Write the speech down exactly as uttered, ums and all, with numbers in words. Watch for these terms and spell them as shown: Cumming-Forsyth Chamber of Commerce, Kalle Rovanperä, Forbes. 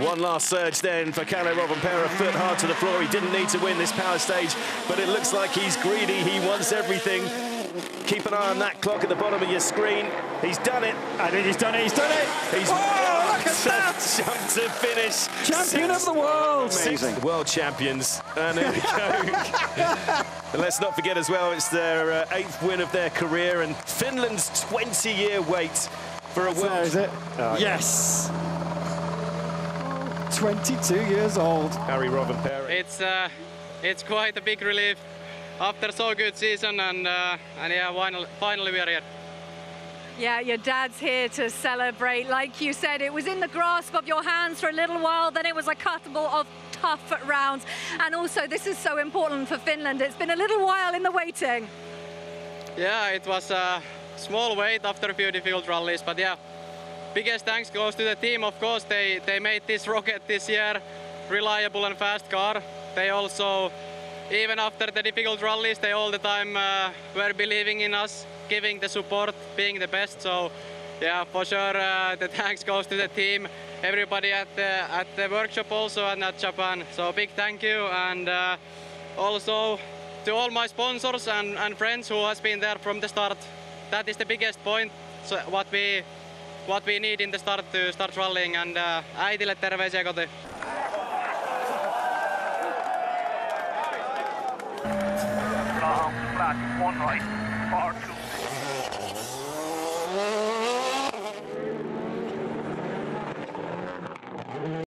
One last surge then for Kalle Rovanperä, foot hard to the floor. He didn't need to win this power stage, but it looks like he's greedy. He wants everything. Keep an eye on that clock at the bottom of your screen. He's done it. I think he's done it. He's done it. He's oh, look at that jump to finish. Champion six, of the world. Amazing. World champions. And here we go. And let's not forget as well, it's their uh, eighth win of their career, and Finland's twenty-year wait for a world. There, is it? Oh, yes. twenty-two years old. Kalle Rovanperä. It's uh, it's quite a big relief after so good season, and uh, and yeah, finally we are here. Yeah, your dad's here to celebrate. Like you said, it was in the grasp of your hands for a little while, then it was a couple of tough rounds. And also, this is so important for Finland. It's been a little while in the waiting. Yeah, it was a small wait after a few difficult rallies, but yeah, biggest thanks goes to the team. Of course, they, they made this rocket this year, reliable and fast car. They also, even after the difficult rallies, they all the time uh, were believing in us, giving the support, being the best. So yeah, for sure, uh, the thanks goes to the team, everybody at the, at the workshop also, and at Japan. So big thank you, and uh, also to all my sponsors and, and friends who has been there from the start. That is the biggest point, so what we what we need in the start to start rallying, and uh, äitille terveisiä kotiin. One right, far two.